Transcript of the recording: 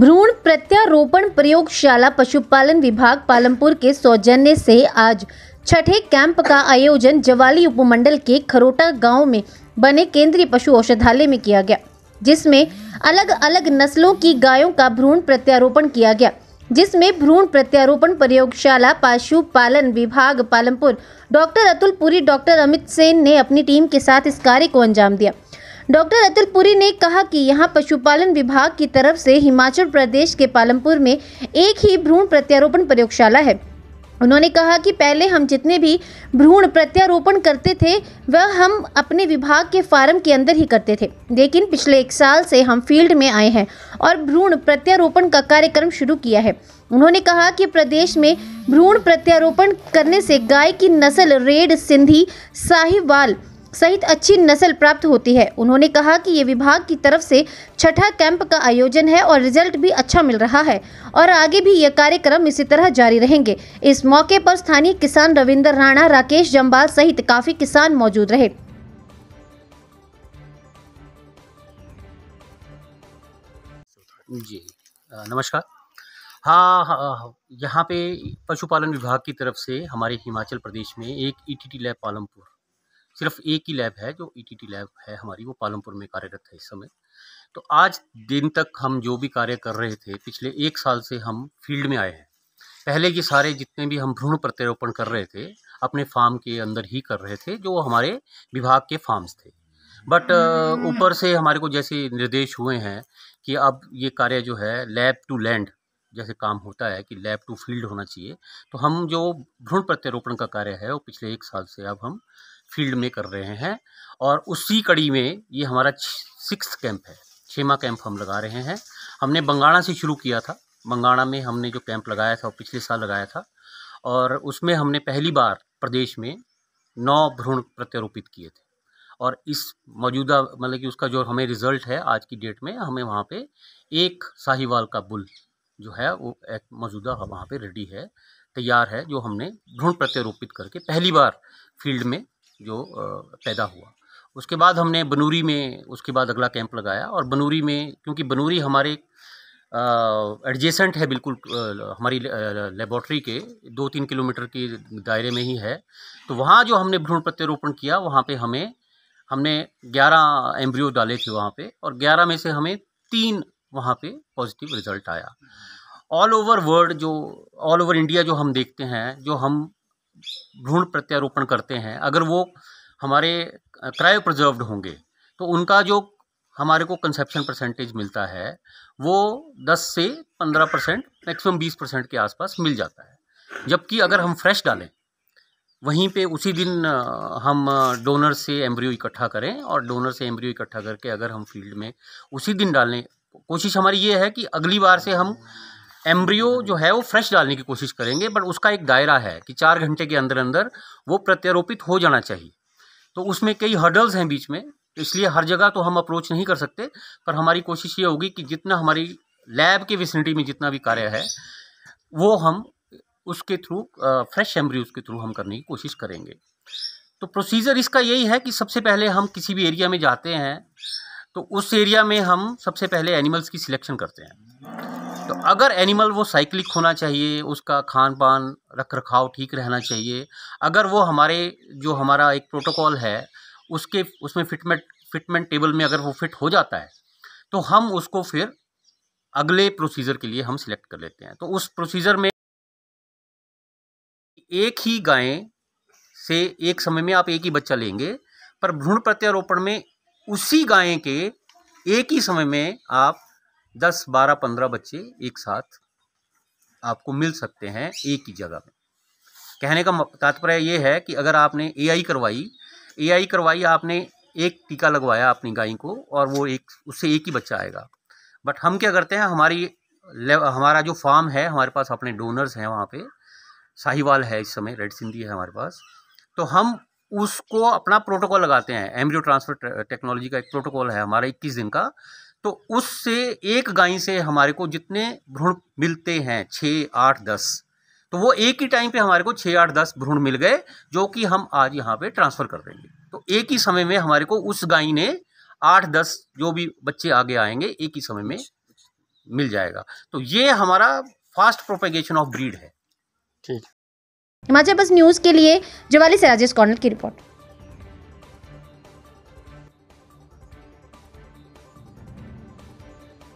भ्रूण प्रत्यारोपण प्रयोगशाला पशुपालन विभाग पालमपुर के सौजन्य से आज छठे कैंप का आयोजन जवाली उपमंडल के खरोटा गांव में बने केंद्रीय पशु औषधालय में किया गया, जिसमें अलग अलग नस्लों की गायों का भ्रूण प्रत्यारोपण किया गया, जिसमें भ्रूण प्रत्यारोपण प्रयोगशाला पशुपालन विभाग पालमपुर डॉक्टर अतुल पुरी, डॉक्टर अमित सेन ने अपनी टीम के साथ इस कार्य को अंजाम दिया। डॉक्टर अतुल पुरी ने कहा कि यहां पशुपालन विभाग की तरफ से हिमाचल प्रदेश के पालमपुर में एक ही भ्रूण प्रत्यारोपण प्रयोगशाला है। उन्होंने कहा कि पहले हम जितने भी भ्रूण प्रत्यारोपण करते थे वह हम अपने विभाग के फार्म के अंदर ही करते थे, लेकिन पिछले एक साल से हम फील्ड में आए हैं और भ्रूण प्रत्यारोपण का कार्यक्रम शुरू किया है। उन्होंने कहा कि प्रदेश में भ्रूण प्रत्यारोपण करने से गाय की नस्ल रेड सिंधी, साहिवाल सहित अच्छी नस्ल प्राप्त होती है। उन्होंने कहा कि ये विभाग की तरफ से छठा कैंप का आयोजन है और रिजल्ट भी अच्छा मिल रहा है और आगे भी ये कार्यक्रम इसी तरह जारी रहेंगे। इस मौके पर स्थानीय किसान रविंद्र राणा, राकेश जम्बाल सहित काफी किसान मौजूद रहे। जी नमस्कार। हाँ, यहाँ पे पशुपालन विभाग की तरफ से हमारे हिमाचल प्रदेश में एक ETT लैब पालमपुर, सिर्फ एक ही लैब है जो ETT लैब है हमारी, वो पालमपुर में कार्यरत है इस समय। तो आज दिन तक हम जो भी कार्य कर रहे थे, पिछले एक साल से हम फील्ड में आए हैं। पहले ये सारे जितने भी हम भ्रूण प्रत्यारोपण कर रहे थे अपने फार्म के अंदर ही कर रहे थे, जो हमारे विभाग के फार्म्स थे। बट ऊपर से हमारे को जैसे निर्देश हुए हैं कि अब ये कार्य जो है लैब टू लैंड जैसे काम होता है कि लैब टू फील्ड होना चाहिए, तो हम जो भ्रूण प्रत्यारोपण का कार्य है वो पिछले एक साल से अब हम फील्ड में कर रहे हैं। और उसी कड़ी में ये हमारा 6वां कैंप है, 6वां कैंप हम लगा रहे हैं। हमने बंगाणा से शुरू किया था, बंगाणा में हमने जो कैंप लगाया था वो पिछले साल लगाया था, और उसमें हमने पहली बार प्रदेश में 9 भ्रूण प्रत्यारोपित किए थे। और इस मौजूदा मतलब कि उसका जो हमें रिज़ल्ट है आज की डेट में, हमें वहाँ पर एक साहिवाल का बुल जो है वो एक मौजूदा वहाँ पर रेडी है, तैयार है, जो हमने भ्रूण प्रत्यारोपित करके पहली बार फील्ड में जो पैदा हुआ। उसके बाद हमने बनूरी में उसके बाद अगला कैंप लगाया, और बनूरी में क्योंकि बनूरी हमारे एडजेसेंट है, बिल्कुल हमारी लेबॉर्ट्री के 2-3 किलोमीटर के दायरे में ही है, तो वहाँ जो हमने भ्रूण प्रत्यारोपण किया वहाँ पे हमने 11 एम्ब्रियो डाले थे वहाँ पे, और 11 में से हमें 3 वहाँ पे पॉजिटिव रिजल्ट आया। ऑल ओवर इंडिया जो हम देखते हैं, जो हम भ्रूण प्रत्यारोपण करते हैं, अगर वो हमारे क्रायो प्रिजर्व्ड होंगे तो उनका जो हमारे को कंसेप्शन परसेंटेज मिलता है वो 10 से 15%, मैक्सिमम 20% के आसपास मिल जाता है। जबकि अगर हम फ्रेश डालें, वहीं पे उसी दिन हम डोनर से एम्ब्रियो इकट्ठा करें और डोनर से एम्ब्रियो इकट्ठा करके अगर हम फील्ड में उसी दिन डालें, कोशिश हमारी ये है कि अगली बार से हम एम्ब्रियो जो है वो फ्रेश डालने की कोशिश करेंगे, बट उसका एक दायरा है कि 4 घंटे के अंदर अंदर वो प्रत्यारोपित हो जाना चाहिए। तो उसमें कई हर्डल्स हैं बीच में, इसलिए हर जगह तो हम अप्रोच नहीं कर सकते, पर हमारी कोशिश ये होगी कि जितना हमारी लैब के विसिनिटी में जितना भी कार्य है वो हम उसके थ्रू फ्रेश एम्ब्रियोज के थ्रू हम करने की कोशिश करेंगे। तो प्रोसीजर इसका यही है कि सबसे पहले हम किसी भी एरिया में जाते हैं तो उस एरिया में हम सबसे पहले एनिमल्स की सिलेक्शन करते हैं। तो अगर एनिमल वो साइक्लिक होना चाहिए, उसका खान पान रख रखाव ठीक रहना चाहिए, अगर वो हमारे जो हमारा एक प्रोटोकॉल है उसके उसमें फिटमेंट टेबल में अगर वो फिट हो जाता है तो हम उसको फिर अगले प्रोसीजर के लिए हम सिलेक्ट कर लेते हैं। तो उस प्रोसीजर में एक ही गाय से एक समय में आप एक ही बच्चा लेंगे, पर भ्रूण प्रत्यारोपण में उसी गाय के एक ही समय में आप 10, 12, 15 बच्चे एक साथ आपको मिल सकते हैं एक ही जगह में। कहने का तात्पर्य ये है कि अगर आपने एआई करवाई, आपने एक टीका लगवाया अपनी गाय को और वो उससे एक ही बच्चा आएगा। बट हम क्या करते हैं, हमारा जो फार्म है, हमारे पास अपने डोनर्स हैं, वहाँ पे साहिवाल है इस समय, रेड सिंधी है हमारे पास, तो हम उसको अपना प्रोटोकॉल लगाते हैं। एम्ब्रियो ट्रांसफ़र टेक्नोलॉजी का एक प्रोटोकॉल है हमारा 21 दिन का, तो उससे एक गाय से हमारे को जितने भ्रूण मिलते हैं 6, 8, 10, तो वो एक ही टाइम पे हमारे को 6, 8, 10 भ्रूण मिल गए, जो कि हम आज यहाँ पे ट्रांसफ़र कर देंगे। तो एक ही समय में हमारे को उस गाय ने 8, 10 जो भी बच्चे आगे आएंगे एक ही समय में मिल जाएगा। तो ये हमारा फास्ट प्रोपेगेशन ऑफ ब्रीड है। ठीक। हिमाचल बस न्यूज़ के लिए जवाली से राजेश कॉन्डल की रिपोर्ट।